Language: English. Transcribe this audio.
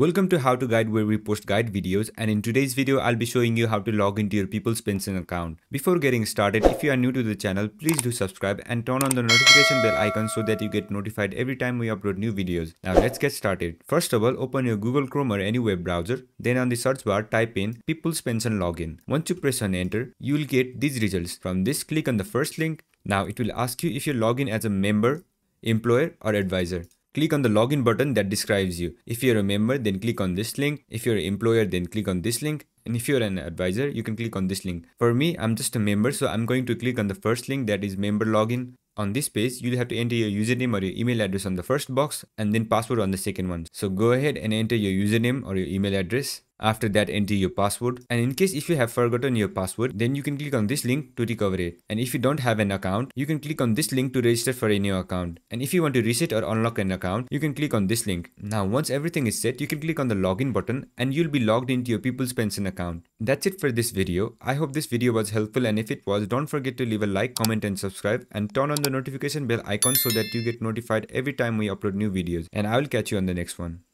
Welcome to How To Guide, where we post guide videos, and in today's video I'll be showing you how to log into your People's Pension account. Before getting started, if you are new to the channel, please do subscribe and turn on the notification bell icon so that you get notified every time we upload new videos. Now let's get started. First of all, open your Google Chrome or any web browser. Then on the search bar, type in People's Pension login. Once you press on enter, you'll get these results. From this, click on the first link. Now it will ask you if you log in as a member, employer or advisor. Click on the login button that describes you. If you're a member, then click on this link. If you're an employer, then click on this link. And if you're an advisor, you can click on this link. For me, I'm just a member, so I'm going to click on the first link, that is member login. On this page, you'll have to enter your username or your email address on the first box and then password on the second one. So go ahead and enter your username or your email address. After that, enter your password, and in case if you have forgotten your password, then you can click on this link to recover it. And if you don't have an account, you can click on this link to register for a new account. And if you want to reset or unlock an account, you can click on this link. Now once everything is set, you can click on the login button and you'll be logged into your People's Pension account. That's it for this video. I hope this video was helpful, and if it was, don't forget to leave a like, comment and subscribe, and turn on the notification bell icon so that you get notified every time we upload new videos. And I will catch you on the next one.